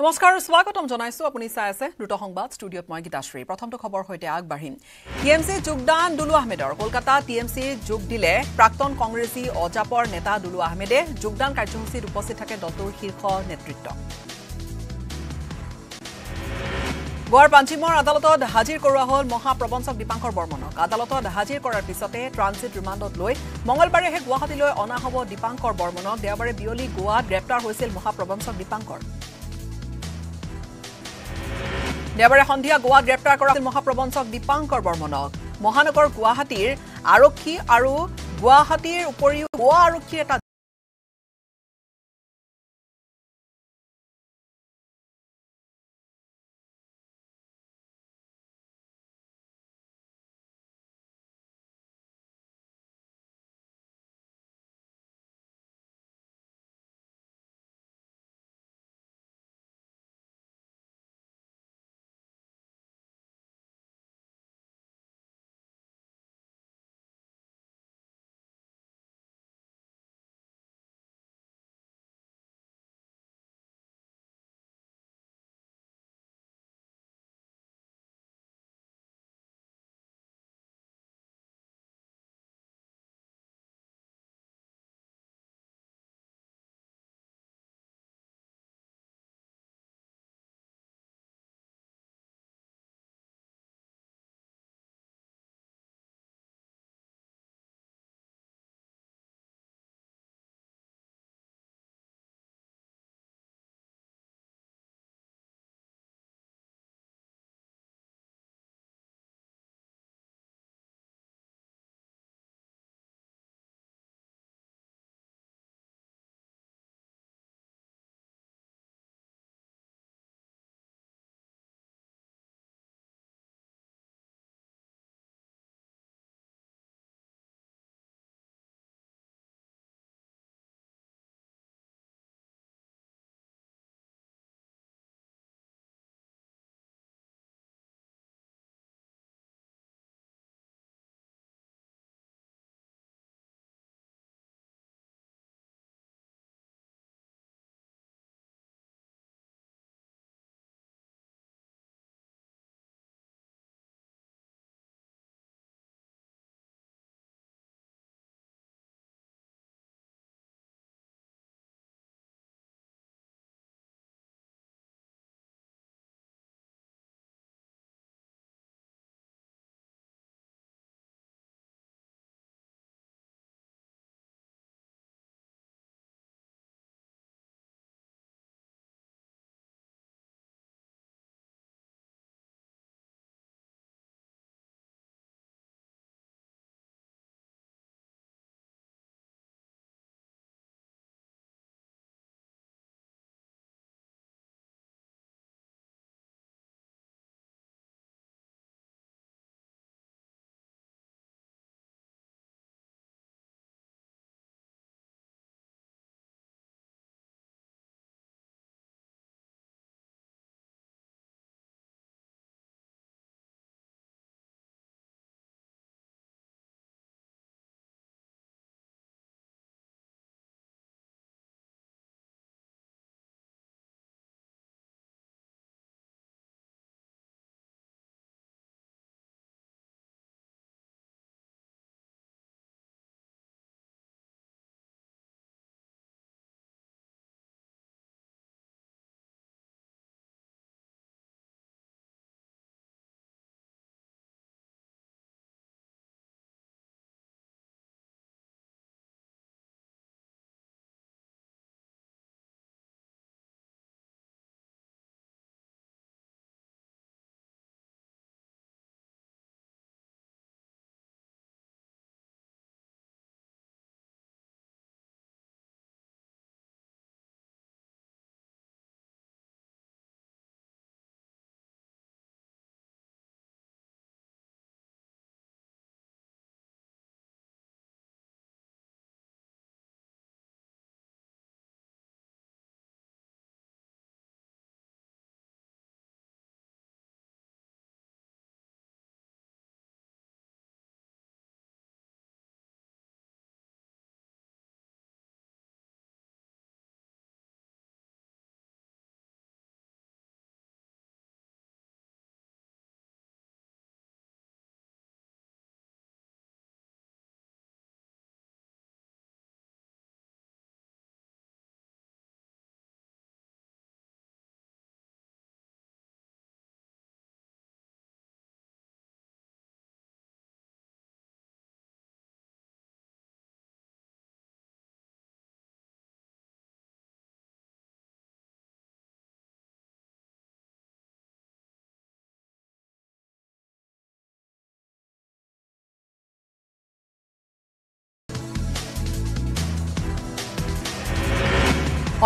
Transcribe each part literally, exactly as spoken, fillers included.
Namaskar, Swagatam Jonaisu, Apuni Saise, Ruta Hongbat, Studio of Magitashri, Pratham to Khabar Hoite Agbarim. T M C Jugdan Dulu Ahmedor, Kolkata, T M C Jugdile, Prakton Congressi, Ojapor, Neta Dulu Ahmede, Jugdan Kajumsi, Rupositake, Dotur Hirko, Netrito. Goar Panchimor Adalotot, Hajir Korahol, Moha Province of Dipankar Bormonok, Adalotot, Hajir Korar Pisote, Transit Rimandot Loi, Mongolbare Guahatilo, Onahabo, Dipankar Bormonok, Deabare Bioli, Goa, Greptar Husil, Moha Province of Dipankar. Deabare Hondia, Goa, Greptar Koral, Moha Province of Dipankar Bormonok, Mohanakor Guahatir, Aroki, Aru, Guahatir, Upori, Goa Rukieta.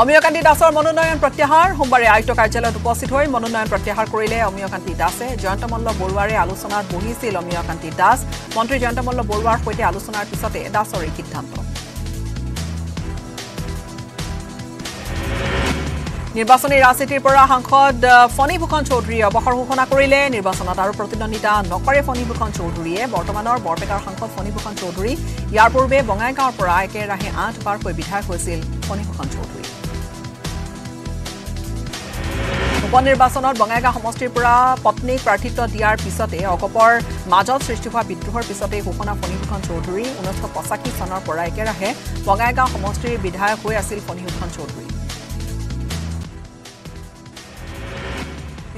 Amiyakanti দাসৰ মনোনয়ন প্ৰত্যাহাৰ সোমবাৰে আয়ুক্ত কাৰ্যালয়ত উপস্থিত হৈ মনোনয়ন প্ৰত্যাহাৰ কৰিলে অমিয়কান্তি দাসে জয়ন্ত মল্ল বৰুৱাৰে আলোচনাত বহিছিল অমিয়কান্তি দাস মন্ত্ৰী জয়ন্ত মল্ল বৰুৱাৰ সৈতে আলোচনাৰ পিছতে দাসৰ এই সিদ্ধান্ত নিৰ্বাচনী ৰাজনীতিৰ পৰা সাংসদ ফণী ভূষণ চৌধুৰীয়ে অৱসৰ ঘোষণা কৰিলে নিৰ্বাচনত আৰু প্ৰতিদ্বন্দ্বিতা নকৰে ফণী ভূষণ চৌধুৰীয়ে বৰ্তমানৰ বৰপেটাৰ সাংসদ ফণী ভূষণ চৌধুৰী ইয়াৰ পূৰ্বে বঙাইগাঁৱৰ পৰা একেৰাহে আঠ বাৰকৈ বিধায়ক হৈছিল ফণী ভূষণ চৌধুৰী উপনিৰ্বাচনত বঙাইগাঁও সমষ্টিৰ পৰা পত্নীক প্ৰাৰ্থিত্ব দিয়াৰ পিছতে অকপৰ মাজত সৃষ্টি হোৱা বিদ্ৰোহৰ পিছতে ঘোষণা ফণী ভূষণ চৌধুৰী ঊনৈছশ পঁচাশী চনৰ পৰা একেৰাহে বঙাইগাঁও সমষ্টিৰ বিধায়ক হৈ আছিল ফণী ভূষণ চৌধুৰী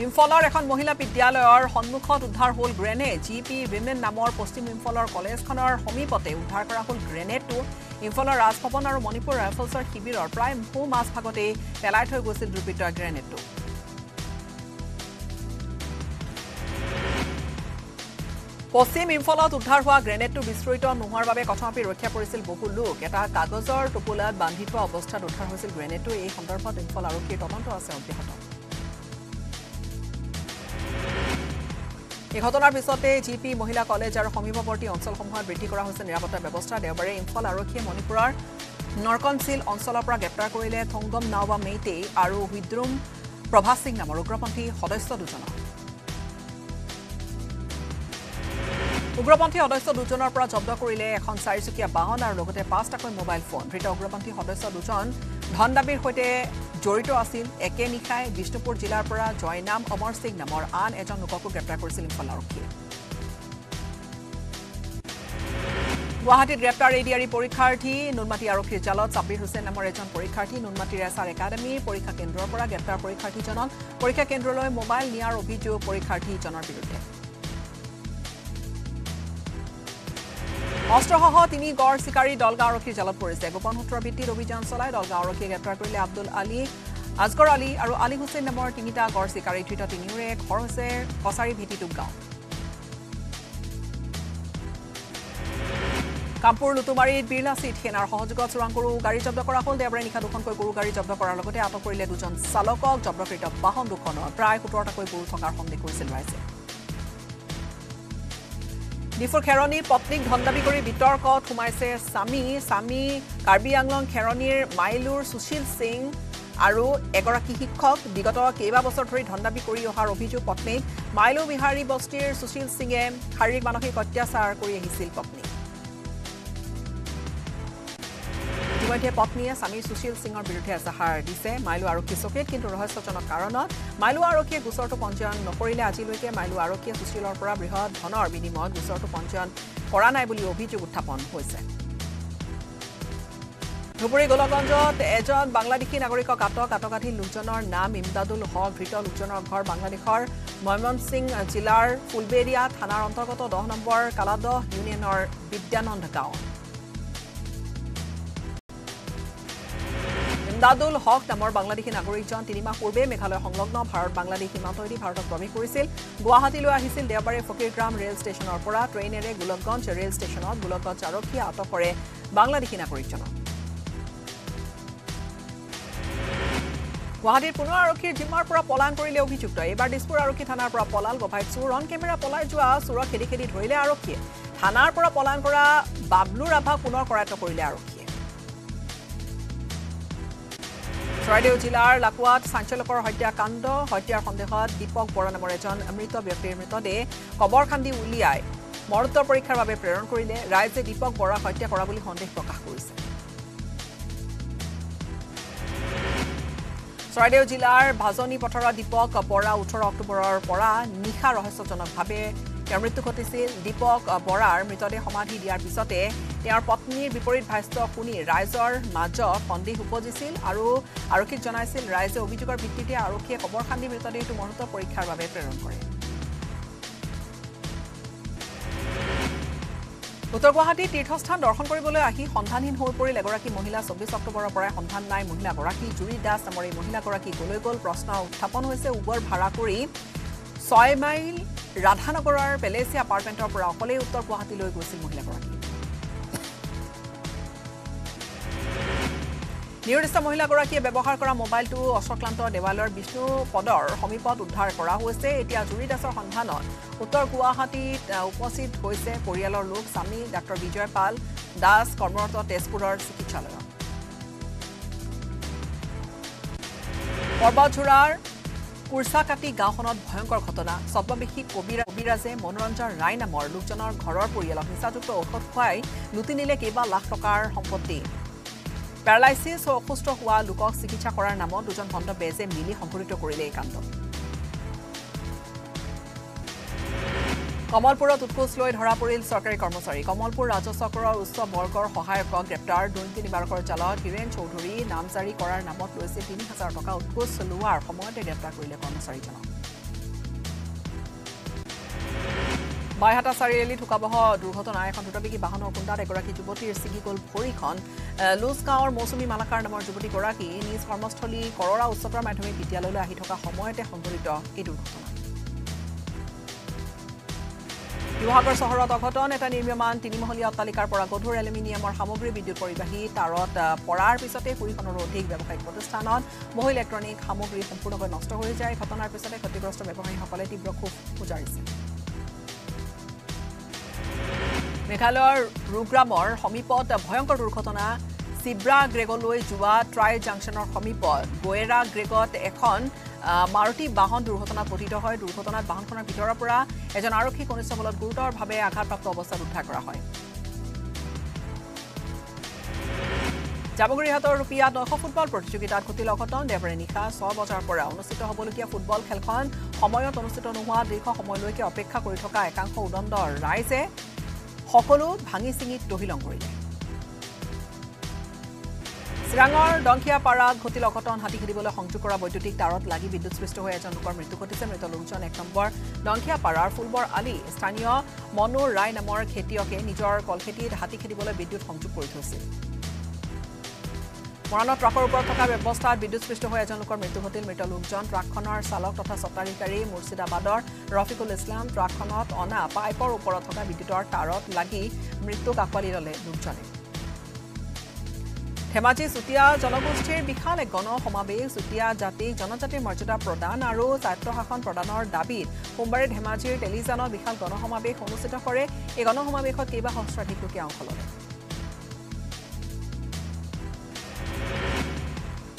ইম্ফলৰ এখন মহিলা বিদ্যালয়ৰ সন্মুখত উদ্ধাৰ হ'ল গ্ৰেনেড জিপি উইমেন নামৰ পশ্চিম ইম্ফলৰ কলেজখনৰ সমীপতে উদ্ধাৰ কৰা হ'ল গ্ৰেনেডটো ইম্ফলৰ ৰাজভৱন আৰু মণিপুৰ ৰাইফলছৰ শিবিৰৰ প্ৰায় মূল মাজভাগতে পেলাই থৈ গৈছিল দুৰ্বৃত্তৰ গ্ৰেনেডটো পশ্চিম ইম্ফলত উদ্ধাৰ হোৱা গ্ৰেনেডটো বিস্ফোৰিত নোহোৱাৰ বাবে কঠোৰভাৱে ৰক্ষা পৰিছিল বহু লোক এটা কাগজৰ টোপোলাত বান্ধি থোৱা অৱস্থাত উদ্ধাৰ হৈছিল গ্ৰেনেডটো এই সন্দৰ্ভত ইম্ফল আৰক্ষীৰ তদন্ত আছে অব্যাহত এই ঘটনাৰ পিছতে জিপি মহিলা কলেজ আৰু সমীপৱৰ্তী অঞ্চলসমূহত বৃদ্ধি কৰা হৈছে নিৰাপত্তা ব্যৱস্থা দেওবাৰে ইম্ফল আৰক্ষীয়ে মণিপুৰৰ নৰকনচিল অঞ্চলৰ পৰা গ্ৰেপ্তাৰ কৰিলে থংগম নাওবা মেইটে আৰু হুইদ্ৰুম প্ৰভাস সিং নামৰ উগ্ৰপন্থী সদস্য দুজনক উগ্ৰপন্থী সদস্য দুজনৰ পৰা জব্দ কৰিলে এখন চাৰিচকীয়া বাহন আৰু লগতে পাঁচটাকৈ মোবাইল ফোন ধৃত উগ্ৰপন্থী সদস্য দুজন ধন দাবীৰ সৈতে জড়িত আছিল একে নিশাই বিষ্ণুপুৰ জিলাৰ পৰা জয়নাম অমৰ সিং নামৰ আন এজন লোককো গ্ৰেপ্তাৰ কৰিছিল ইম্ফল আৰক্ষীয়ে গুৱাহাটীত গ্ৰেপ্তাৰ এ ডি আৰ ই পৰীক্ষাৰ্থী নুনমাটি আৰক্ষীৰ জালত চাপিৰ হুছেইন নামৰ এজন পৰীক্ষাৰ্থী নুনমাটিৰ এছ আৰ একাডেমীৰ পৰীক্ষা কেন্দ্ৰৰ পৰা গ্ৰেপ্তাৰ পৰীক্ষাৰ্থীজনক পৰীক্ষা কেন্দ্ৰলৈ মোবাইল নিয়াৰ অভিযোগ পৰীক্ষাৰ্থীজনৰ বিৰুদ্ধে অস্ত্ৰসহ তিনি গড় চিকাৰী দলগাঁও আৰক্ষীৰ জালত পৰিছে গোপন সূত্ৰৰ ভিত্তিত অভিযান চলাই দলগাঁও আৰক্ষীয়ে গ্ৰেপ্তাৰ কৰিলে আব্দুল আলী আজগৰ আলী আৰু আলী হুছেইন নামৰ তিনিটা গড় চিকাৰী ধৃত তিনিওৰে ঘৰ হৈছে কছাৰী ভেটিটোপ গাঁও কামপুৰ লুটুমাৰীত বিৰলাচিত সেনাৰ সহযোগত চোৰাং গৰু গাড়ী জব্দ কৰা হ'ল দেওবাৰে নিশা দুখনকৈ গৰু গাড়ী জব্দ কৰাৰ লগতে আটক কৰিলে দুজন চালকক জব্দকৃত বাহন দুখনৰ প্ৰায় সোতৰটাকৈ গৰু থকাৰ সন্দেহ কৰিছিল ৰাইজে ডিফুৰ খেৰণী পত্নীক ধন দাবী কৰি বিতৰ্কত সোমাইছে স্বামী স্বামী কাৰ্বি আংলং খেৰণীৰ মাইলুৰ সুশীল সিং আৰু এগৰাকী শিক্ষক বিগত কেইবাবছৰ ধৰি ধন দাবী কৰি অহাৰ অভিযোগ পত্নীক মাইলু বিহাৰী বস্তিৰ সুশীল সিঙে শাৰীৰিক মানসিক অত্যাচাৰ কৰি আহিছিল পত্নীক ইতিমধ্যে পত্নীয়ে স্বামী সুশীল সিঙৰ বিৰুদ্ধে এজাহাৰ দিছে মাইলু আৰক্ষী চকীত কিন্তু ৰহস্যজনক কাৰণত মাইলু আৰক্ষীয়ে গোচৰটো পঞ্জীয়ন নকৰিলে আজিলৈকে মাইলু আৰক্ষীয়ে সুশীলৰ পৰা বৃহৎ ধনৰ বিনিময়ত গোচৰটো পঞ্জীয়ন কৰা নাই বুলি অভিযোগ উত্থাপন হৈছে ধুবুৰী গোলাগঞ্জত এজন বাংলাদেশী নাগৰিকক আটক আটকাধীন লোকজনৰ নাম ইমদাদুল হক ধৃত লোকজনৰ ঘৰ বাংলাদেশৰ ময়মনসিং জিলাৰ ফুলবেৰিয়া থানাৰ অন্তৰ্গত দহ নম্বৰ কালাদহ ইউনিয়নৰ বিদ্যানন্দ গাঁও ইমদাদুল হক নামৰ বাংলাদেশী নাগৰিকজন তিনি মাহ পূৰ্বে মেঘালয় সংলগ্ন ভাৰত বাংলাদেশ সীমান্তইদি ভাৰতত প্ৰৱেশ কৰিছিল গুৱাহাটীলৈ আহিছিল দেওবাৰে ফকীৰগ্ৰাম ৰেল ষ্টেচনৰ পৰা ট্ৰেইনেৰে গোলকগঞ্জ ৰেল ষ্টেচনত গোলকগঞ্জ আৰক্ষীয়ে আটক কৰে বাংলাদেশী নাগৰিকজনক গুৱাহাটীৰ পুনৰ আৰক্ষীৰ জিম্মাৰ পৰা পলায়ন কৰিলে অভিযুক্ত এইবাৰ দিছপুৰ আৰক্ষী থানাৰ পৰা পলাল গভাইত চোৰ অন কেমেৰা পলাই যোৱা চোৰক খেদি খেদি ধৰিলে আৰক্ষীয়ে থানাৰ পৰা পলায়ন কৰা বাবলু ৰাভাক পুনৰ কৰায়ত্ব কৰিলে আৰক্ষী চৰাইদেউ জিলাৰ লাকুৱাত চাঞ্চলকৰ হত্যাকাণ্ড হত্যাৰ সন্দেহত দীপক বৰা নামৰ এজন মৃত ব্যক্তিৰ মৃতদেহ কবৰ খান্দি উলিয়াই মৰণোত্তৰ পৰীক্ষাৰ বাবে প্ৰেৰণ কৰিলে ৰাইজে দীপক বৰা হত্যা কৰা বুলি সন্দেহ প্ৰকাশ কৰিছে চৰাইদেউ জিলাৰ ভাজনী পথাৰত দীপক বৰা ওঠৰ অক্টোবৰৰ পৰা নিশা ৰহস্যজনকভাৱে তেওঁৰ মৃত্যু ঘটিছিল দীপক বৰাৰ মৃতদেহ সমাধি দিয়াৰ পিছতে তেওঁৰ পত্নীৰ বিপৰীত ভাষ্য শুনি ৰাইজৰ মাজত সন্দেহ উপজিছিল আৰু আৰক্ষীক জনাইছিল ৰাইজে অভিযোগৰ ভিত্তিতে আৰক্ষীয়ে কবৰ খান্দি মৃতদেহটো মৰণোত্তৰ পৰীক্ষাৰ বাবে প্ৰেৰণ কৰে উত্তৰ গুৱাহাটী তীৰ্থস্থান দৰ্শন কৰিবলৈ আহি সন্ধানহীন হৈ পৰিল এগৰাকী মহিলা চৌব্বিছ অক্টোবৰৰ পৰাই সন্ধান নাই মহিলাগৰাকী জুৰি দাস নামৰ এই মহিলাগৰাকী কলৈ গ'ল প্ৰশ্ন উত্থাপন হৈছে উবৰ ভাড়া কৰি ছয় মাইল ৰাধানগৰৰ পেলেচিয়া এপাৰ্টমেণ্টৰ পৰা অকলেই উত্তৰ গুৱাহাটীলৈ গৈছিল মহিলাগৰাকী নিউৰিস্তা মহিলাগৰাকীয়ে ব্যৱহাৰ কৰা মোবাইলটো অশক্লান্ত দেৱালৰ বিষ্ণু পদৰ সমীপত উদ্ধাৰ কৰা হৈছে এতিয়া জুৰিত আছে সন্ধানত উত্তৰ গুৱাহাটীত উপস্থিত হৈছে পৰিয়ালৰ লোক স্বামী ডক্টৰ বিজয় পাল দাস কৰ্মৰত তেজপুৰৰ চিকিৎসালয়ত পৰবাছুৰাৰ কুৰছাকাটি গাঁওখনত ভয়ংকৰ ঘটনা সব্যবেশী কবিৰা কবিৰাজে মনোৰঞ্জন ৰায় নামৰ লোকজনৰ ঘৰৰ পৰিয়ালক হিচাযুক্ত ঔষধ খুৱাই লুটিনিলে কেইবা লাখ টকাৰ সম্পত্তি Paralysis or Kusto Hua, Lukok, Sikicha Koran, Namon, Dujon Honda Beze, Mili, Hongurito Korea Kanto. Kamalpura to Kusloid, Horapuril, Soccer Commissary, Kamalpur, Rajo Sokora, Uso, Borgor, Hohai, Kog, Reptar, Dunti, Barkor, Chala, Kiren, Choduri, Namsari, Koran, Namot, Lucy, Pini, Hazartoka, Kus, Luar, Homote, Reptar, Commissary. Byhata Sarieli to Kabaho, Druhoton, I can to be Bahano Kunda, Goraki, Juboti, Sigikol, Poricon, Luska or Mosumi Malakar, Namor Juboti Goraki, in his foremost holy, Korora, Sopra, Matami, Pitalola, Hitoka, Homoete, Hongurito, Idu. You have a Sahara Tokoton at an Imiaman, Tinimolia, Talikar, Poragotur, Aluminium or Hamogri, Vidu Poribahi, Tarot, Porar, Pisote, Puricon, Rotik, Bebakai, Protestanon, Moho Electronic, Hamogri, Pudo, Nostro, Katana, Pisote, Kotigos, Bebakai, Hakaleti, Broku, Pujaris. Meghalor Rugramor, Homipot, Bhyankar Durghotona, Sibra Gregoloi Jua, Tri Junction or Homipot, Goera Gregot Ekhon, Maruti Bahon Durghotona Potito Hoy, Durghotona Bahankona Pitorapura, Ejon Arohi Constabolot Gutor, Bhabe Aghatprapto Obosthat Uddhar Kora Hoy. Jabogrihator Rupia Nokho Football Protijogitat Kotilokhoton, Devre Nikha, Sob Bochor Pora, Onustito Hobolukia Football Khelkhon, Homoyot Onustito Nohua, Dirgho Homoyloike Opekkha Kori Thoka Ekankho Udondor Raise. Hokolo, Bhangi Singit, Dohilong Korile. Sirangor, Donkia Parad, Kotilokoton, Hatikibola, Hongchukora, Botutik, Tarot, Lagi, Vidus, Christo, Ejan, Mitukotism, Retolution, Ekambor, Donkia Parar, Fulbor, Ali, Stania, Mono, Rainamor, Ketioke, Nijor, Kolketi, Hatikibola, Vidus, Hongchukurtus. Morano Tracker, Bortaka, Bostar, Vidus, Christo, Ejan, Mitukotil, Metallurgion, Trakonor, Salok, Tota Sotarikari, Mursida Bador, Rafikul Islam, Trakonot, Ona, Piper, Oporotoka, Viditor, Tarot, Lagi, Mritu Kakwali, Luchan. Hemaji Sutia, Jonobuste, Bikale Gono, Homabe, Sutia, Jati, Jonathan Marchita, Prodana, Rose, Atohakon, Prodanor, Dabi, Humbered Hemaji, Telizano, Bikal Gono Homabe, Homosita Kore, Egono Homabe, Kiba, Hostrati, Kukian Color.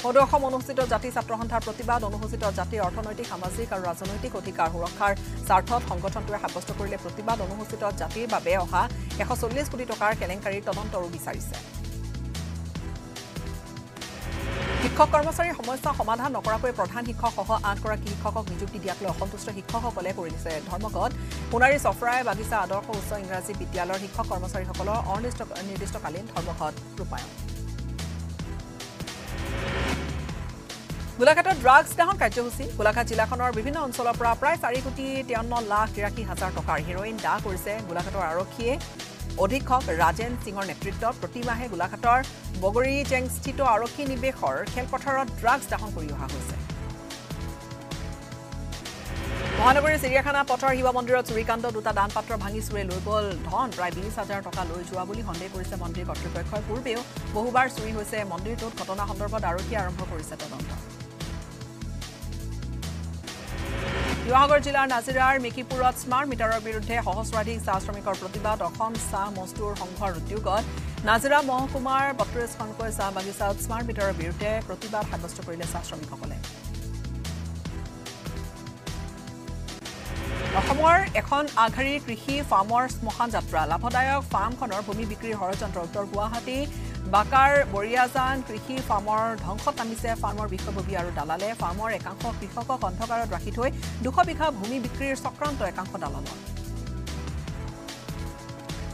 Odohom অনুষ্ঠিত জাতি ছাত্র সন্থাৰ প্ৰতিবাদ অনুষ্ঠিত জাতি অৰ্থনৈতিক সামাজিক আৰু ৰাজনৈতিক অধিকাৰ সুৰক্ষাৰ স্বাৰ্থত সংগঠনটোৱে সাব্যস্ত কৰিলে প্ৰতিবাদ অনুষ্ঠিত জাতিৰ বাবে অহা one forty কোটি টকাৰ কেলেংকাৰীৰ তদন্ত বিচাৰিছে শিক্ষক কৰ্মচাৰীৰ সমস্যা সমাধান নকৰাকৈ প্ৰধান শিক্ষক সহ আঠগৰাকী শিক্ষকক নিযুক্তি দিয়াক লৈ অসন্তুষ্ট শিক্ষকসকলে কৰিছে ধৰ্মঘট পুনাৰী চফৰাই বাগিচা আদৰ্শ উচ্চ ইংৰাজী বিদ্যালয়ৰ শিক্ষক কৰ্মচাৰীসকলৰ অনিৰ্দিষ্ট নিৰ্দিষ্টকালীন ধৰ্মঘট ৰূপায়ণ Golakhator drugs down Kajusi, Golakhat Jilakhonor, Bibhinna Oncholar Pora Pray forty koti fifty-five lakh eighty thousand tokar heroin da korise Golakhator Arokhiye, Odhikok Rajen Singhor netrittot protimahe Golakhator Bogori Jeng sthito Arokhi nibekhor khelpotharot drugs down kori oha hoise. Mahanagorir Siriakhana pothor hiwa mondirot churikando duta dan patra bhangi chore loi gol dhon pray twenty thousand taka loi joa boli sondeh korise mondir kortropokkhor purbeo bohubar churi hoise mondirtot ghatona sandorbot Arokhi arambho korise tadonto. Yuhagor Jilar Nazirar, Mikipurat Smart, Mitarar Birudhe, Hohosradik, Sastromikor Protibad, Okhom Sah, Mostur, Honghor, Udyugot, Nazira Mohokumar, Bactris Honkoi Sah, Bagisat Smart, Mitarar Birudhe, Protibad, Habasto Korile Sastromikokole. Okhomor, Ekhon Aghari, Krishi, Farmer, Smohan Jatra, Labhodayak, Farm Khonor, Bhumi Bikri, Horojantra, Uttor Guwahati, Bakar, Boriazan, Krishi, Farmer, Dhongkhot Tamise, Farmer, Bikhobobi Aru Dalale, Farmer, Ekankho, Krishokok, Anthogarot Rakhi Thoi, Dukho Bikha, Bhumi Bikrir, Sokranto, Ekankho Dalalor.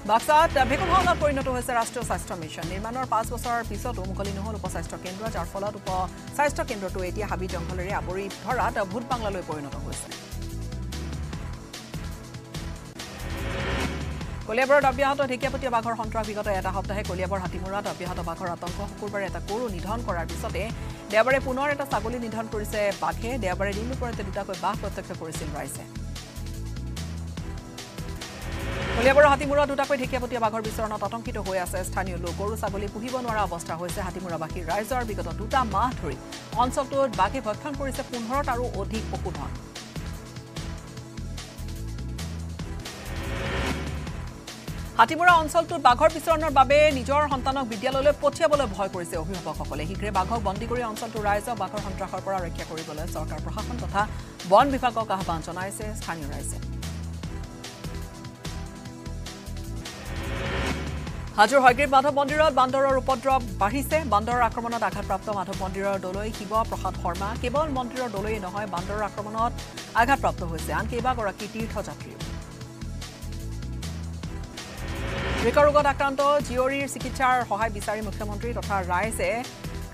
Baksat, Bhekumhonga Porinoto Hoise Rashtriyo Swastho Mission, Nirmanor five bochor pisoto Mukoli Nohol Upo Swastho Kendro, Jar Folot Upo Swastho Kendro to Etia Habi Jongholore Abori Thorat Bhut Banglaloi Porinoto Hoise. Koliaborot abhihato Dhekiapoti baghor hontra bigoto eta hoptahe Koliabor Hatimurat abhihato baghor atonko hukurbar eta koru nidhon korar pisote deabare punor eta sagoli nidhon korise baghe deabare din uporte dutakoi bagh protyakha korisil raise Kaliabor Hatimura দুটাকৈ ঢেকিয়াপতীয়া বাঘৰ বিচৰণত আতংকিত হৈ আছে স্থানীয় লোক। গৰু ছাগলী পুহিব নোৱাৰা অৱস্থা হৈছে হাতীমুৰাবাসীৰ ৰাইজৰ বিগত দুটা মাহ ধৰি অঞ্চলটোত বাঘে ভক্ষণ কৰিছে পোন্ধৰ আৰু অধিক পশুধন। হাতীমুৰা অঞ্চলটোত বাঘৰ বিচৰণৰ বাবে নিজৰ সন্তানক বিদ্যালয়লৈ পঠিয়াবলৈ ভয় কৰিছে অভিভাৱকসকলে। শীঘ্ৰে বাঘক বন্দী কৰি অঞ্চলটোৰ ৰাইজক বাঘৰ সন্ত্ৰাসৰ পৰা ৰক্ষা কৰিবলৈ চৰকাৰ প্ৰশাসন তথা বন বিভাগক আহ্বান জনাইছে স্থানীয় ৰাইজে। হাজোৰ হয়গ্ৰীব মাধৱ মন্দিৰত বান্দৰৰ উপদ্ৰৱ বাঢ়িছে। বান্দৰৰ আক্ৰমণত আঘাতপ্ৰাপ্ত মাধৱ মন্দিৰৰ দলৈ শিৱ প্ৰসাদ শৰ্মা। কেৱল মন্দিৰৰ দলৈয়ে নহয়, বান্দৰৰ আক্ৰমণত আঘাতপ্ৰাপ্ত হৈছে আন কেইবাগৰাকী তীৰ্থযাত্ৰীও। হৃদৰোগত আক্ৰান্ত জীয়ৰীৰ চিকিৎসাৰ সহায় বিচাৰি মুখ্যমন্ত্ৰী তথা ৰাইজে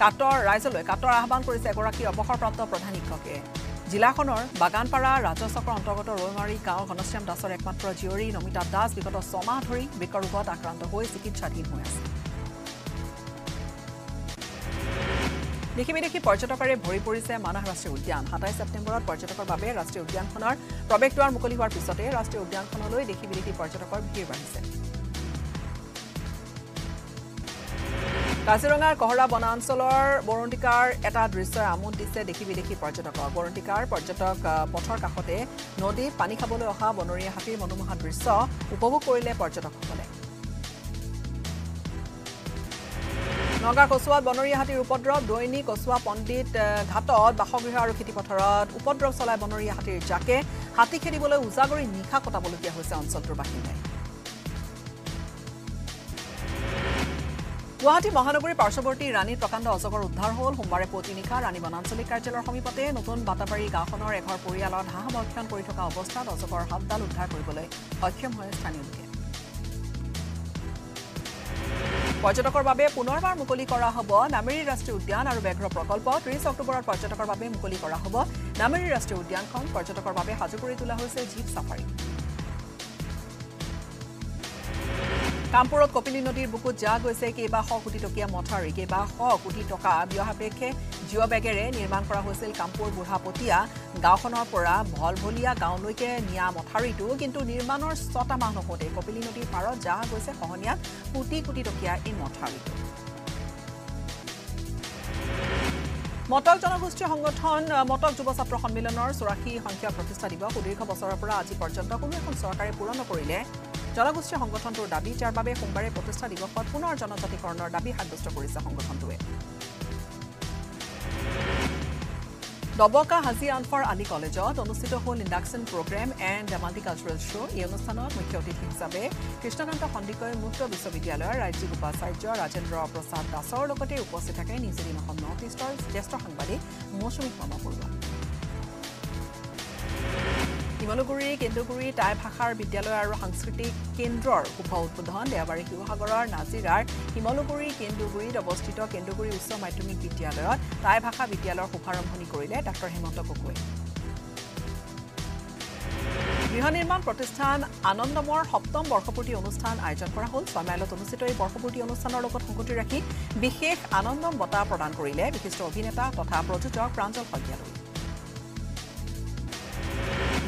কাটৰ ৰাইজলৈ কাটৰ আহ্বান কৰিছে এগৰাকী অৱসৰপ্ৰাপ্ত প্ৰধান শিক্ষকে। জিলাখনৰ বাগানপাৰা ৰাজচক্ৰৰ অন্তৰ্গত ৰৈমাৰী গাঁৱৰ ঘনশ্যাম দাসৰ একমাত্ৰ জীয়ৰী নমিতা দাস বিগত ছমাহ ধৰি হৃদৰোগত আক্ৰান্ত হৈ চিকিৎসাধীন হৈ আছে। দেখি বিদেশী পৰ্যটকৰে ভৰি পৰিছে মানাহ ৰাষ্ট্ৰীয় উদ্যান। সাতাইছ ছেপ্টেম্বৰত পৰ্যটকৰ বাবে ৰাষ্ট্ৰীয় উদ্যানখনৰ প্ৰৱেশদ্বাৰ মুকলি হোৱাৰ পিছতে ৰাষ্ট্ৰীয় উদ্যানখনলৈ দেখি বিদেশী পৰ্যটকৰ ভিৰ বাঢ়িছে। কাজিৰঙাৰ কহৰা বনাঞ্চলৰ বৰণ্টিকাৰ এটা দৃশ্যই আমোদ দিছে দেখি বিদেশী পৰ্যটকক। বৰণ্টিকাৰ পৰ্যটক পথৰ কাষতে নদী পানী খাবলৈ অহা বনৰীয়া হাতীৰ মনোমোহা দৃশ্য উপভোগ কৰিলে পৰ্যটকসকলে। নগাঁও কচুৱাত বনৰীয়া হাতীৰ উপদ্ৰৱ। দৈনিক কচুৱা পণ্ডিত ঘাটত বাসগৃহ আৰু খেতিপথাৰত উপদ্ৰৱ চলাই বনৰীয়া হাতীৰ জাকে। হাতী খেদিবলৈ উজাগৰি নিশা কটাবলগীয়া হৈছে অঞ্চলটোৰ বাসিন্দাই। গুৱাহাটী মহানগৰীৰ পাৰ্শ্বৱৰ্তী ৰাণীত প্ৰকাণ্ড অজগৰ উদ্ধাৰ হ'ল। সোমবাৰে পুৱতি নিশা ৰাণী বনাঞ্চলিক কাৰ্যালয়ৰ সমীপতে নতুন বাটাবাৰী গাঁওখনৰ এঘৰ পৰিয়ালত হাঁহ ভক্ষণ কৰি থকা অৱস্থাত অজগৰ সাপডাল উদ্ধাৰ কৰিবলৈ সক্ষম হয় স্থানীয় লোকে। পৰ্যটকৰ বাবে পুনৰবাৰ মুকলি কৰা হ'ব নামেৰী ৰাষ্ট্ৰীয় উদ্যান আৰু ব্যাঘ্ৰ প্ৰকল্প। ত্ৰিছ অক্টোবৰত পৰ্যটকৰ বাবে মুকলি কৰা হ'ব নামেৰী ৰাষ্ট্ৰীয় উদ্যানখন। পৰ্যটকৰ বাবে সাজু কৰি তোলা হৈছে জীপ চাফাৰী। কামপুৰত কপিলী নদীৰ বুকুত জা গৈছে কেইবাশ কোটি টকীয়া মথাউৰি। কেইবাশ কোটি টকা ব্যয় সাপেক্ষে জিঅ' বেগেৰে নিৰ্মাণ কৰা হৈছিল কামপুৰ বুঢ়াপতীয়া গাঁওখনৰ পৰা ভলভলীয়া গাঁৱলৈকে নিয়া মথাউৰিটো। কিন্তু নিৰ্মাণৰ ছটা মাহ নহওঁতে কপিলী নদীৰ পাৰত জা গৈছে খহনীয়াত কোটি কোটি টকীয়া এই মথাউৰিটো। মটক জনগোষ্ঠী সংগঠন মটক যুৱ ছাত্ৰ সন্মিলনৰ চৌৰাশী সংখ্যা প্ৰতিষ্ঠা দিৱস সুদীৰ্ঘ বছৰৰ পৰা আজি পৰ্যন্ত কোনো এখন চৰকাৰে পূৰণ নকৰিলে জনগোষ্ঠী সংগঠনটোৰ দাবী, যাৰ বাবে সোমবাৰে প্ৰতিষ্ঠা দিৱসত পুনৰ জনজাতিকৰণৰ দাবী সাব্যস্ত কৰিছে সংগঠনটোৱে। ডবকা হাজি আনফাৰ আলী কলেজত অনুষ্ঠিত হ'ল induction programme and multicultural show'. এই অনুষ্ঠানত মুখ্য অতিথি হিচাপে কৃষ্ণকান্ত সন্দিকৈ মুক্ত বিশ্ববিদ্যালয়ৰ ৰাজ্যিক উপাচাৰ্য ৰাজেন্দ্ৰ প্ৰসাদ দাসৰ লগতে উপস্থিত থাকে নিউজিলেণ্ড অসম নৰ্থ ইষ্টৰ জ্যেষ্ঠ সাংবাদিক মৌচুমী শৰ্মা বৰুৱা। শিমলুগুৰি কেন্দুগুৰি টাই ভাষাৰ বিদ্যালয় আৰু সাংস্কৃতিক কেন্দ্ৰৰ শুভ উদ্বোধন। দেওবাৰে শিৱসাগৰৰ নাজিৰাৰ শিমলুগুৰি কেন্দুগুৰিত অৱস্থিত কেন্দুগুৰি উচ্চ মাধ্যমিক বিদ্যালয়ত টাই ভাষা বিদ্যালয়ৰ শুভাৰম্ভণি কৰিলে ডাক্তৰ হেমন্ত গগৈয়ে। গৃহ নিৰ্মাণ প্ৰতিষ্ঠান আনন্দমৰ সপ্তম বৰ্ষপূৰ্তি অনুষ্ঠান আয়োজন কৰা হ'ল। ছয় মাইলত অনুষ্ঠিত এই বৰ্ষপূৰ্তি অনুষ্ঠানৰ লগত সংগতি ৰাখি বিশেষ আনন্দম বঁটা প্ৰদান কৰিলে বিশিষ্ট অভিনেতা তথা প্ৰযোজক প্ৰাঞ্জল শইকীয়ালৈ।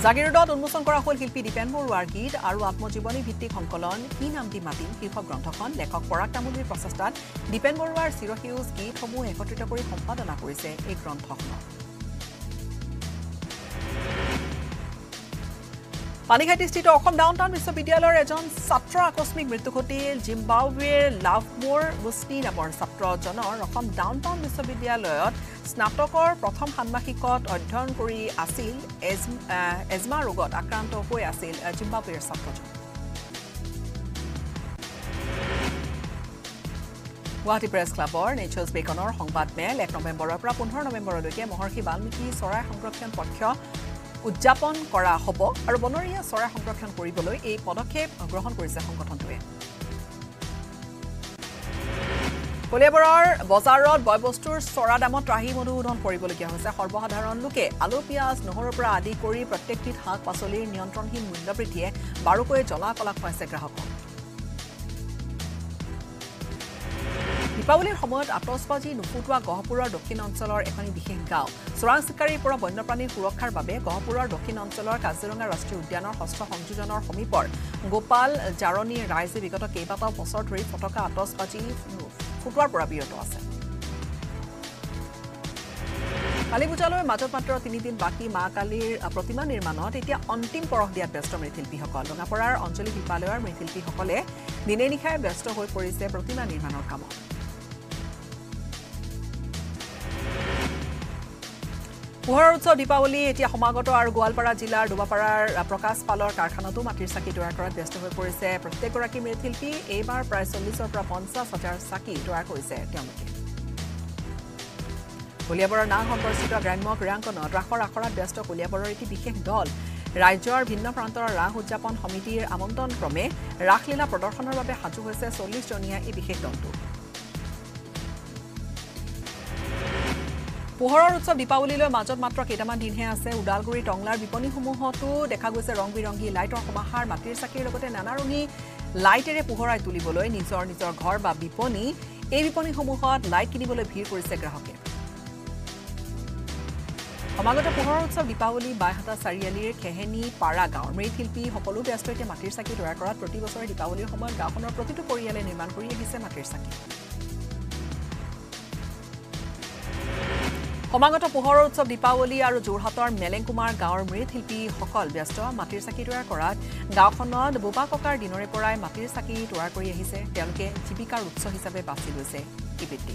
জাগিৰোডত উন্মোচন কৰা হ'ল শিল্পী দীপেন বৰুৱাৰ গীত আৰু আত্মজীৱনী ভিত্তিক সংকলন কি নাম দি মাতিম শীৰ্ষক গ্ৰন্থখন। লেখক পৰাগ তামুলীৰ প্ৰচেষ্টাত দীপেন বৰুৱাৰ চিৰসেউজ গীতসমূহ একত্ৰিত কৰি সম্পাদনা কৰিছে এই গ্ৰন্থখনত। পানীঘাটস্থিত অসম ডাউনটাউন বিশ্ববিদ্যালয়ৰ এজন ছাত্ৰৰ আকস্মিক মৃত্যু ঘটিল। জিম্বাবৱেৰ লাভমোৰ বুছনি নামৰ ছাত্ৰজনৰ অসম ডাউনটাউন বিশ্ববিদ্যালয়ত স্নাতকৰ প্ৰথম ষান্মাসিকত অধ্যয়ন কৰি আছিল। এজমা ৰোগত আক্ৰান্ত হৈ আছিল জিম্বাবৱেৰ ছাত্ৰজন। গুৱাহাটী প্ৰেছ ক্লাবৰ নেচাৰ্ছ বেকনৰ সংবাদমেল এক নৱেম্বৰৰ পৰা পোন্ধৰ নৱেম্বৰলৈকে মহৰ্ষি বাল্মীকি চৰাই সংৰক্ষণ পক্ষ উদযাপন কৰা হ'ব আৰু বনৰীয়া চৰাই সংৰক্ষণ কৰিবলৈ এই পদক্ষেপ গ্ৰহণ কৰিছে সংগঠনটোৱে। কলিয়াবৰৰ বজাৰত বয় বস্তুৰ চৰা দামত ত্ৰাহি মধুসূদন কৰিবলগীয়া হৈছে। সৰ্বসাধাৰণ লোকে আলু পিঁয়াজ নহৰুৰ পৰা আদি কৰি প্ৰত্যেকবিধ শাক পাচলিৰ নিয়ন্ত্ৰণহীন মূল্য বৃদ্ধিয়ে বাৰুকৈ জ্বলা কলা খুৱাইছে গ্ৰাহকক। দীপাৱলীৰ সময়ত আতচবাজি নুফুটোৱা গহপুৰৰ দক্ষিণ অঞ্চলৰ এখন বিশেষ গাঁও চোৰাং চিকাৰীৰ পৰা বন্যপ্ৰাণীৰ সুৰক্ষাৰ বাবে গহপুৰৰ দক্ষিণ অঞ্চলৰ কাজিৰঙা ৰাষ্ট্ৰীয় উদ্যানৰ হস্ত সংযোজনৰ সমীপৰ গোপাল জাৰণী ৰাইজে বিগত কেইবাটাও বছৰ ধৰি ফটকা আতচবাজি ফুটোৱাৰ পৰা বিৰত আছে। কালী পূজালৈ মাজত মাত্ৰ তিনিদিন বাকী মা কালীৰ প্ৰতিমা নিৰ্মাণত এতিয়া অন্তিম পৰশ দিয়াত ব্যস্ত মৃৎশিল্পীসকল। ৰঙাপৰাৰ আঞ্চলিক শিল্পালয়ৰ মৃৎশিল্পীসকলে দিনে নিশাই ব্যস্ত হৈ পৰিছে প্ৰতিমা নিৰ্মাণৰ কামত। পোহৰৰ উৎসৱ দীপাৱলী এতিয়া সমাগত আৰু গোৱালপাৰা জিলাৰ ডুবাপাৰাৰ প্ৰকাশ পালৰ কাৰখানাটো মাটিৰ চাকি তৈয়াৰ কৰাত ব্যস্ত হৈ পৰিছে প্ৰত্যেকগৰাকী মৃৎশিল্পী। এইবাৰ প্ৰায় চল্লিছৰ পৰা পঞ্চাছ হাজাৰ চাকি তৈয়াৰ কৰিছে তেওঁলোকে। কলিয়াবৰৰ নাম সম্পৰ্কিত গ্ৰাম্য ক্ৰীড়াংগণত ৰাসৰ আখৰাত ব্যস্ত কলিয়াবৰৰ এটি বিশেষ দল। ৰাজ্যৰ ভিন্ন প্ৰান্তৰ ৰাস উদযাপন সমিতিৰ আমন্ত্ৰণক্ৰমে ৰাসলীলা প্ৰদৰ্শনৰ বাবে সাজু হৈছে চল্লিছ জনীয়া এই বিশেষ দলটো। পোহৰৰ উৎসৱ দীপাৱলীলৈ মাজত মাত্ৰ কেইটামান দিনহে আছে। ওদালগুৰি টংলাৰ বিপণীসমূহতো দেখা গৈছে ৰং বিৰংগী লাইটৰ সমাহাৰ। মাটিৰ চাকিৰ লগতে নানা ৰঙী লাইটেৰে পোহৰাই তুলিবলৈ নিজৰ নিজৰ ঘৰ বা বিপণী এই বিপণীসমূহত লাইট কিনিবলৈ ভিৰ কৰিছে গ্ৰাহকে। সমাগত পোহৰৰ উৎসৱ দীপাৱলী বাইহাটা চাৰিআলিৰ খেহেনী পাৰা গাঁৱৰ মৃৎশিল্পী সকলো ব্যস্ত এতিয়া মাটিৰ চাকি তৈয়াৰ কৰাত। প্ৰতি বছৰে দীপাৱলীৰ সময়ত গাঁওখনৰ প্ৰতিটো পৰিয়ালে নিৰ্মাণ কৰি আহিছে মাটিৰ চাকি। সমাগত পোহৰৰ উৎসৱ দীপাৱলী আৰু যোৰহাটৰ মেলেংকুমাৰ গাঁৱৰ মৃৎশিল্পীসকল ব্যস্ত মাটিৰ চাকি তৈয়াৰ কৰাত। গাঁওখনত বোবা ককাৰ দিনৰে পৰাই মাটিৰ চাকি তৈয়াৰ কৰি আহিছে তেওঁলোকে। জীৱিকাৰ উৎস হিচাপে বাছি লৈছে এই বৃত্তি।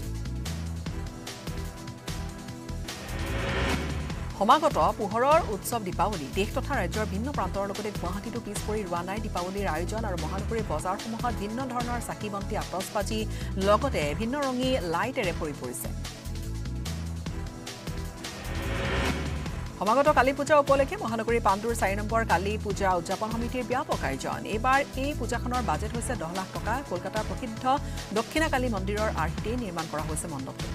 সমাগত পোহৰৰ উৎসৱ দীপাৱলী দেশ তথা ৰাজ্যৰ ভিন্ন প্ৰান্তৰ লগতে গুৱাহাটীতো পিছ পৰি ৰোৱা নাই দীপাৱলীৰ আয়োজন। আৰু মহানগৰীৰ বজাৰসমূহত ভিন্ন ধৰণৰ চাকি বন্তি আতচবাজি লগতে ভিন্ন ৰঙী লাইটেৰে ভৰি পৰিছে। সমাগত কালী পূজা উপলক্ষে মহানগৰী পাণ্ডুৰ চাৰি নম্বৰ কালী পূজা উদযাপন সমিতিৰ ব্যাপক আয়োজন। এইবাৰ এই পূজাখনৰ বাজেট হৈছে দহ লাখ টকা। কলকাতাৰ প্ৰসিদ্ধ দক্ষিণা কালী মন্দিৰৰ আৰ্হিতেই নিৰ্মাণ কৰা হৈছে মণ্ডপটো।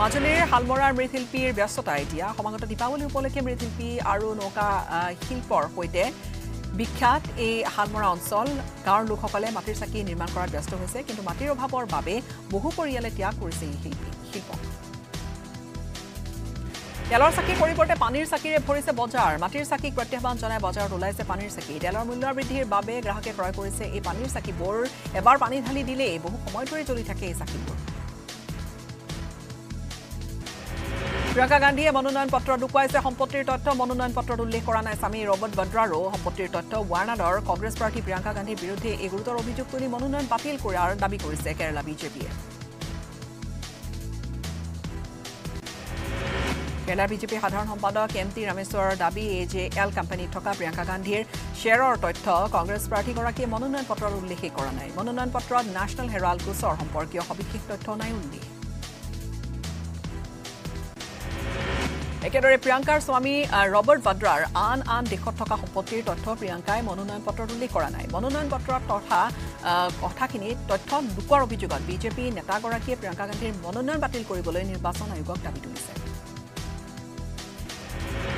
মাজুলীৰ শালমৰাৰ মৃৎশিল্পীৰ ব্যস্ততা এতিয়া। সমাগত দীপাৱলী উপলক্ষে মৃৎশিল্পী আৰু নৌকা শিল্পৰ সৈতে বিখ্যাত এই শালমৰা অঞ্চল গাঁৱৰ লোকসকলে মাটিৰ চাকি নিৰ্মাণ কৰাত ব্যস্ত হৈছে। কিন্তু মাটিৰ অভাৱৰ বাবে বহু পৰিয়ালে ত্যাগ কৰিছে এই শিল্পী শিল্প। তেলৰ চাকিৰ পৰিৱৰ্তে পানীৰ চাকিৰে ভৰিছে বজাৰ। মাটিৰ চাকিক প্ৰত্যাহ্বান জনাই বজাৰত ওলাইছে পানীৰ চাকি। তেলৰ মূল্য বৃদ্ধিৰ বাবে গ্ৰাহকে ক্ৰয় কৰিছে এই পানীৰ চাকিবোৰ। এবাৰ পানী ঢালি দিলেই বহু সময় ধৰি জ্বলি থাকে এই চাকিবোৰ। প্ৰিয়ংকা গান্ধীয়ে মনোনয়ন পত্ৰ লুকুৱাইছে। সম্পত্তিৰ তথ্য মনোনয়ন পত্ৰত উল্লেখ কৰা নাই। স্বামী ৰবৰ্ট বদ্ৰাৰো সম্পত্তিৰ তথ্য ৱাৰ্নাডৰ কংগ্ৰেছ প্ৰাৰ্থী প্ৰিয়ংকা গান্ধীৰ বিৰুদ্ধে এই গুৰুতৰ অভিযোগ তুলি মনোনয়ন বাতিল কৰাৰ দাবী কৰিছে কেৰালা বিজেপিয়ে। কেৰালা বিজেপিৰ সাধাৰণ সম্পাদক এম টি ৰামেশ্বৰৰ দাবী এই যে এল কোম্পানীত থকা প্ৰিয়ংকা গান্ধীৰ শ্বেয়াৰৰ তথ্য কংগ্ৰেছ প্ৰাৰ্থীগৰাকীয়ে মনোনয়ন পত্ৰত উল্লেখেই কৰা নাই। মনোনয়ন পত্ৰত নেশ্যনেল হেৰাল্ড গোচৰ সম্পৰ্কীয় সবিশেষ তথ্য নাই উল্লেখ। একেদৰে প্ৰিয়ংকাৰ স্বামী ৰবৰ্ট ভাদ্ৰাৰ আন আন দেশত থকা সম্পত্তিৰ তথ্য প্ৰিয়ংকাই মনোনয়ন পত্ৰত উল্লেখ কৰা নাই। মনোনয়ন পত্ৰত তথা কথাখিনি তথ্য লুকোৱাৰ অভিযোগত বিজেপি নেতাগৰাকীয়ে প্ৰিয়ংকা গান্ধীৰ মনোনয়ন বাতিল কৰিবলৈ নিৰ্বাচন আয়োগক দাবী তুলিছে।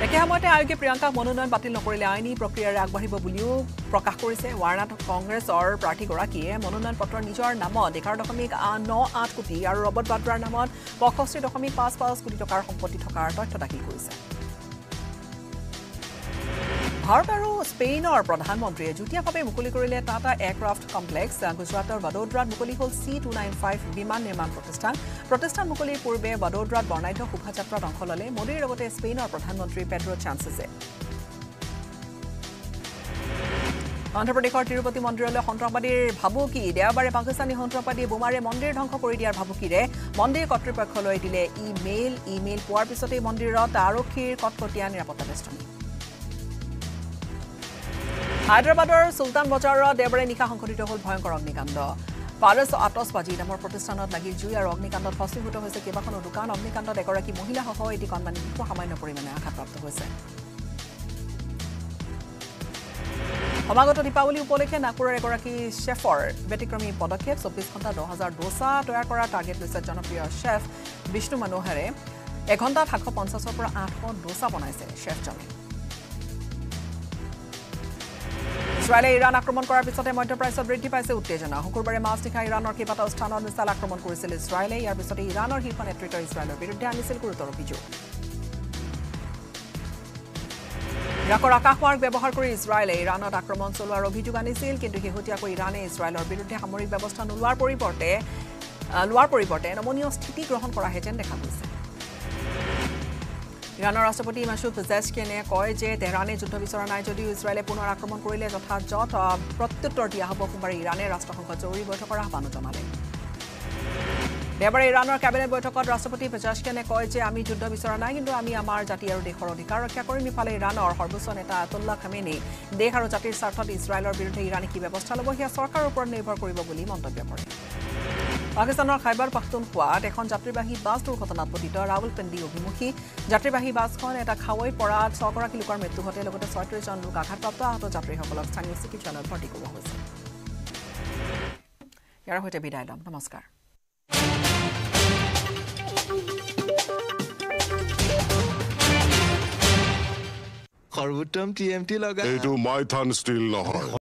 একে সময়তে আয়োগে প্ৰিয়ংকাক মনোনয়ন বাতিল নকৰিলে আইনী প্ৰক্ৰিয়াৰে আগবাঢ়িব বুলিও প্ৰকাশ কৰিছে। ৱাৰ্ণাত কংগ্ৰেছৰ প্ৰাৰ্থীগৰাকীয়ে মনোনয়ন পত্ৰ নিজৰ নামত এঘাৰ দশমিক ন আঠ কোটি আৰু ৰবৰ্ট ভাদ্ৰাৰ নামত পঁয়ষষ্ঠি দশমিক পাঁচ পাঁচ কোটি টকাৰ সম্পত্তি থকাৰ তথ্য দাখিল কৰিছে। ভাৰত আৰু স্পেইনৰ প্ৰধানমন্ত্ৰীয়ে যুটীয়াভাৱে মুকলি কৰিলে টাটা এয়াৰক্ৰাফ্ট কমপ্লেক্স। গুজৰাটৰ বদোদৰাত মুকলি হ'ল চি টু নাইন ফাইভ বিমান নিৰ্মাণ প্ৰতিষ্ঠান। প্ৰতিষ্ঠান মুকলিৰ পূৰ্বে বদোদৰাত বৰ্ণাঢ্য শোভাযাত্ৰাত অংশ ল'লে মোদীৰ লগতে স্পেইনৰ প্ৰধানমন্ত্ৰী পেড্ৰ ছানচেজে। অন্ধ্ৰপ্ৰদেশৰ তিৰুপতি মন্দিৰলৈ সন্ত্ৰাসবাদীৰ ভাবুকি। দেওবাৰে পাকিস্তানী সন্ত্ৰাসবাদীয়ে বোমাৰে মন্দিৰ ধ্বংস কৰি দিয়াৰ ভাবুকিৰে মন্দিৰ কৰ্তৃপক্ষলৈ দিলে ই মেইল। ই মেইল পোৱাৰ পিছতেই মন্দিৰত আৰক্ষীৰ কটকটীয়া নিৰাপত্তা বেষ্টনী। হায়দৰাবাদৰ চুলতান বজাৰত দেওবাৰে নিশা সংঘটিত হ'ল ভয়ংকৰ অগ্নিকাণ্ড। পাৰছ আতচবাজি নামৰ প্ৰতিষ্ঠানত লাগিল জুই আৰু অগ্নিকাণ্ডত ভস্মীভূত হৈছে কেইবাখনো দোকান। অগ্নিকাণ্ডত এগৰাকী মহিলাসহ এটি কণমানি শিশু সামান্য পৰিমাণে আঘাতপ্ৰাপ্ত হৈছে। সমাগত দীপাৱলী উপলক্ষে নাগপুৰৰ এগৰাকী শেফৰ ব্যতিক্ৰমী পদক্ষেপ। চৌব্বিছ ঘণ্টা দহ হাজাৰ ডোচা তৈয়াৰ কৰা টাৰ্গেট লৈছে জনপ্ৰিয় শেফ বিষ্ণু মনোহাৰে। এঘণ্টাত সাতশ পঞ্চাছৰ পৰা আঠশ ডোচা বনাইছে শেফজনে। ইসৰায়েলে ইৰান আক্ৰমণ কৰাৰ পিছতে মধ্যপ্ৰাচ্যত বৃদ্ধি পাইছে উত্তেজনা শুকুৰবাৰে মাছ দেখা ইৰানৰ কেইবাটাও স্থানত মিছাইল আক্ৰমণ কৰিছিল ইসৰায়েলে ইয়াৰ পিছতে ইৰানৰ শীৰ্ষ নেতৃত্বই ইসৰায়েলৰ বিৰুদ্ধে আনিছিল গুৰুতৰ অভিযোগ ইৰাকৰ আকাশমাৰ্গ ব্যৱহাৰ কৰি ইসৰায়েলে ইৰানত আক্ৰমণ চলোৱাৰ অভিযোগ আনিছিল কিন্তু শেহতীয়াকৈ ইৰানে ইসৰায়েলৰ বিৰুদ্ধে সামৰিক ব্যৱস্থা নোলোৱাৰ পৰিৱৰ্তে লোৱাৰ পৰিৱৰ্তে নমনীয় স্থিতি গ্ৰহণ কৰা হেতেন দেখা গৈছে ইৰানৰ ৰাষ্ট্ৰপতি মাসুদ পেজেশকিয়ানে কয় যে তেহৰানে যুদ্ধ বিচৰা নাই যদিও ইসৰায়েলে পুনৰ আক্ৰমণ কৰিলে যথাযথ প্ৰত্যুত্তৰ দিয়া হ'ব কুমাৰী ইৰানে ৰাষ্ট্ৰসংঘত জৰুৰী বৈঠকৰ আহ্বান জনালে দেওবাৰে ইৰানৰ কেবিনেট বৈঠকত ৰাষ্ট্ৰপতি পেজেশকিয়ানে কয় যে আমি যুদ্ধ বিচৰা নাই কিন্তু আমি আমাৰ জাতি আৰু দেশৰ অধিকাৰ ৰক্ষা কৰিম ইফালে ইৰানৰ সৰ্বোচ্চ নেতা আয়াতুল্লাহ খামেনি দেশ আৰু জাতিৰ স্বাৰ্থত ইসৰায়েলৰ বিৰুদ্ধে ইৰানে কি ব্যৱস্থা ল'ব সেয়া চৰকাৰৰ ওপৰত নিৰ্ভৰ কৰিব বুলি মন্তব্য কৰে পাকিস্তানৰ খাইবাৰ পাখতুনখোৱাত এখন যাত্ৰীবাহী বাছ দুৰ্ঘটনাত পতিত ৰাওয়ালপিণ্ডি অভিমুখী যাত্ৰীবাহী বাছখন এটা খাৱৈ পৰা ছগৰাকী লোকৰ মৃত্যু ঘটে লগতে ছয়ত্ৰিশ জন লোক আঘাতপ্ৰাপ্ত আহত যাত্ৰীসকলক স্থানীয় চিকিৎসালয়ত ভৰ্তি কৰোৱা হৈছে ইয়াৰ সৈতে বিদায় ল'ম নমস্কাৰ সৰ্বোত্তম টি এম টি লগা এইটো মাইথান ষ্টীল নহয়